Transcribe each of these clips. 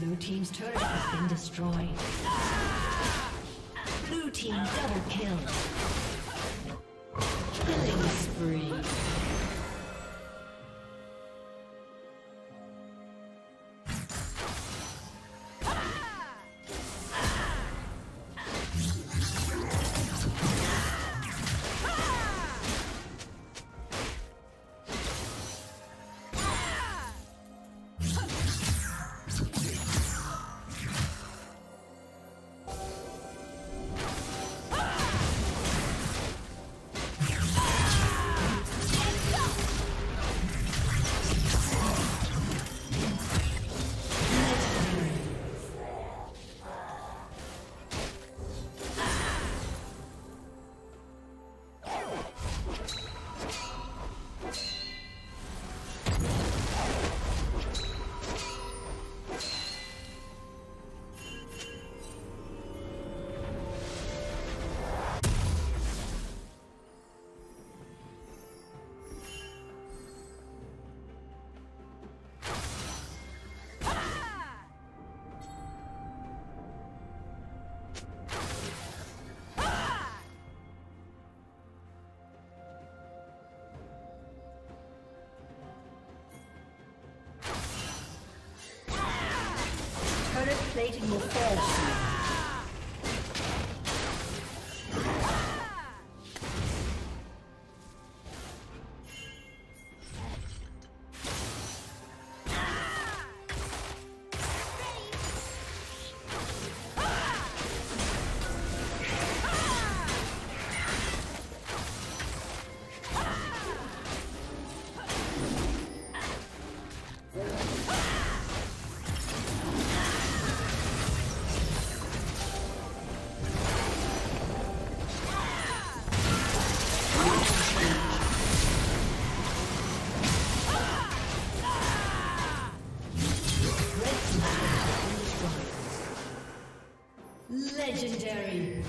Blue team's turret has been destroyed. Blue team double kill. Killing spree. Plating will fall soon. Legendary.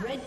Red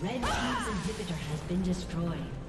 Red team's inhibitor has been destroyed.